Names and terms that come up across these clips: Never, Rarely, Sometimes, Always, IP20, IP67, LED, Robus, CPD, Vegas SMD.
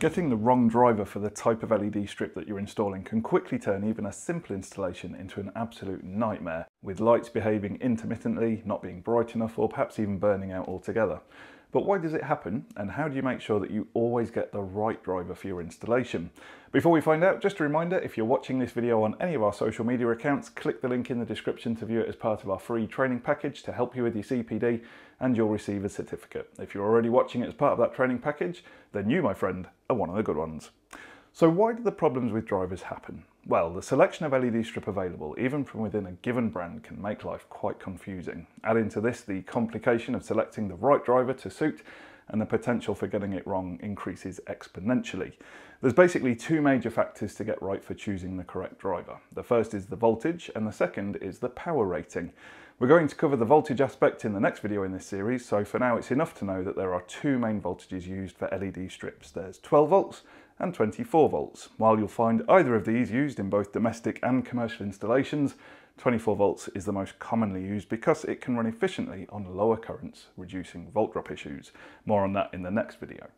Getting the wrong driver for the type of LED strip that you're installing can quickly turn even a simple installation into an absolute nightmare, with lights behaving intermittently, not being bright enough, or perhaps even burning out altogether. But why does it happen, and how do you make sure that you always get the right driver for your installation? Before we find out, just a reminder, if you're watching this video on any of our social media accounts, click the link in the description to view it as part of our free training package to help you with your CPD, and you'll receive a certificate. If you're already watching it as part of that training package, then you, my friend, are one of the good ones. So why do the problems with drivers happen? Well, the selection of LED strip available, even from within a given brand, can make life quite confusing. Add into this the complication of selecting the right driver to suit, and the potential for getting it wrong increases exponentially. There's basically two major factors to get right for choosing the correct driver. The first is the voltage, and the second is the power rating. We're going to cover the voltage aspect in the next video in this series, so for now it's enough to know that there are two main voltages used for LED strips. There's 12 volts and 24 volts. While you'll find either of these used in both domestic and commercial installations, 24 volts is the most commonly used because it can run efficiently on lower currents, reducing volt drop issues. More on that in the next video.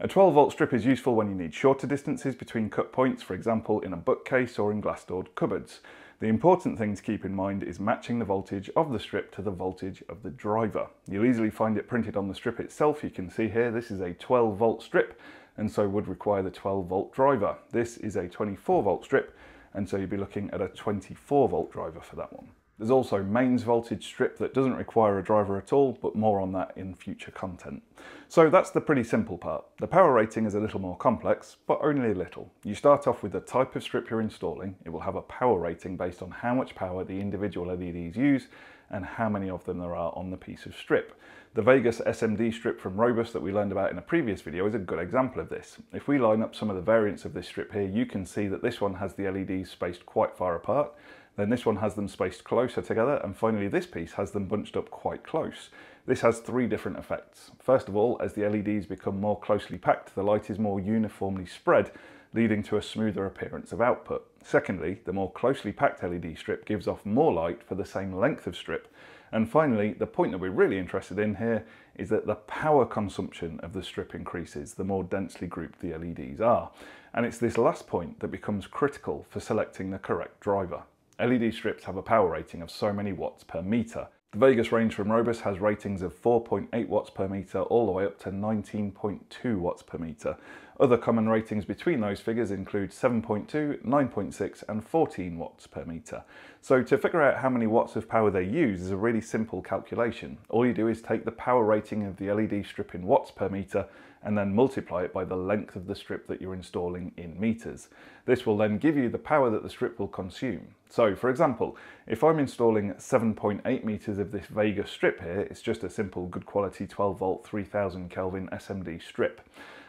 A 12 volt strip is useful when you need shorter distances between cut points, for example in a bookcase or in glass-doored cupboards. The important thing to keep in mind is matching the voltage of the strip to the voltage of the driver. You'll easily find it printed on the strip itself. You can see here this is a 12 volt strip, and so would require the 12 volt driver. This is a 24 volt strip, and so you'd be looking at a 24 volt driver for that one. There's also mains voltage strip that doesn't require a driver at all, but more on that in future content. So that's the pretty simple part. The power rating is a little more complex, but only a little. You start off with the type of strip you're installing. It will have a power rating based on how much power the individual LEDs use and how many of them there are on the piece of strip. The Vegas SMD strip from Robus that we learned about in a previous video is a good example of this. If we line up some of the variants of this strip here, you can see that this one has the LEDs spaced quite far apart, then this one has them spaced closer together, and finally this piece has them bunched up quite close. This has three different effects. First of all, as the LEDs become more closely packed, the light is more uniformly spread, leading to a smoother appearance of output. Secondly, the more closely packed LED strip gives off more light for the same length of strip. And finally, the point that we're really interested in here is that the power consumption of the strip increases the more densely grouped the LEDs are. And it's this last point that becomes critical for selecting the correct driver. LED strips have a power rating of so many watts per meter. The Vegas range from Robus has ratings of 4.8 watts per meter all the way up to 19.2 watts per meter. Other common ratings between those figures include 7.2, 9.6 and 14 watts per meter. So to figure out how many watts of power they use is a really simple calculation. All you do is take the power rating of the LED strip in watts per meter and then multiply it by the length of the strip that you're installing in meters. This will then give you the power that the strip will consume. So for example, if I'm installing 7.8 meters of this Vegas strip here, it's just a simple good quality 12 volt 3000 Kelvin SMD strip.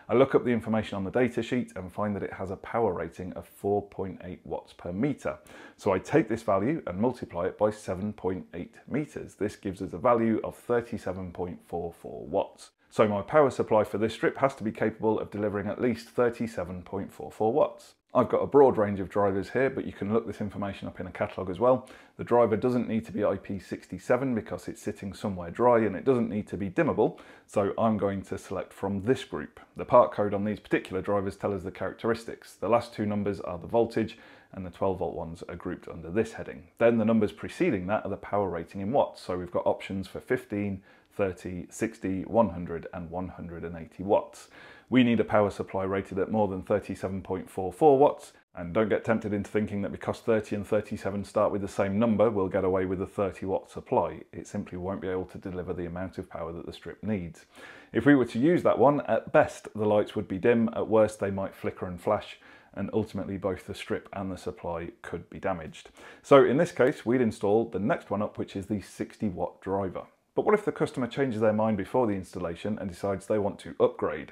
I look up the information on the datasheet and find that it has a power rating of 4.8 watts per meter. So I take this value and multiply it by 7.8 meters. This gives us a value of 37.44 watts. So my power supply for this strip has to be capable of delivering at least 37.44 watts. I've got a broad range of drivers here, but you can look this information up in a catalogue as well. The driver doesn't need to be IP67 because it's sitting somewhere dry, and it doesn't need to be dimmable, so I'm going to select from this group. The part code on these particular drivers tell us the characteristics. The last two numbers are the voltage, and the 12 volt ones are grouped under this heading. Then the numbers preceding that are the power rating in watts, so we've got options for 15, 30, 60, 100 and 180 watts. We need a power supply rated at more than 37.44 watts, and don't get tempted into thinking that because 30 and 37 start with the same number, we'll get away with a 30 watt supply. It simply won't be able to deliver the amount of power that the strip needs. If we were to use that one, at best the lights would be dim, at worst they might flicker and flash, and ultimately both the strip and the supply could be damaged. So in this case, we'd install the next one up, which is the 60 watt driver. But what if the customer changes their mind before the installation and decides they want to upgrade?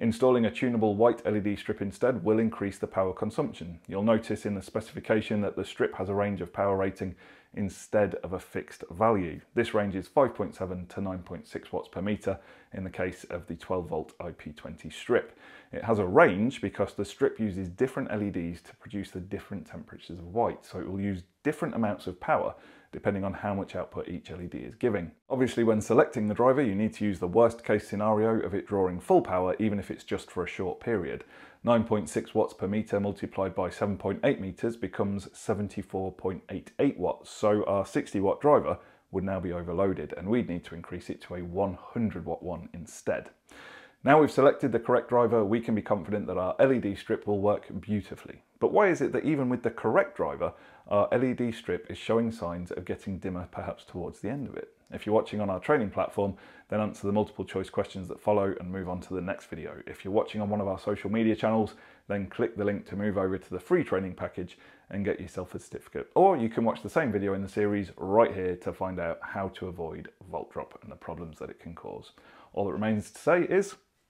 Installing a tunable white LED strip instead will increase the power consumption. You'll notice in the specification that the strip has a range of power rating instead of a fixed value. This range is 5.7 to 9.6 watts per meter in the case of the 12 volt IP20 strip. It has a range because the strip uses different LEDs to produce the different temperatures of white, so it will use different amounts of power depending on how much output each LED is giving. Obviously, when selecting the driver, you need to use the worst case scenario of it drawing full power, even if it's just for a short period. 9.6 watts per meter multiplied by 7.8 meters becomes 74.88 watts, so our 60 watt driver would now be overloaded, and we'd need to increase it to a 100 watt one instead. Now we've selected the correct driver, we can be confident that our LED strip will work beautifully. But why is it that even with the correct driver, our LED strip is showing signs of getting dimmer perhaps towards the end of it? If you're watching on our training platform, then answer the multiple choice questions that follow and move on to the next video. If you're watching on one of our social media channels, then click the link to move over to the free training package and get yourself a certificate. Or you can watch the same video in the series right here to find out how to avoid volt drop and the problems that it can cause. All that remains to say is,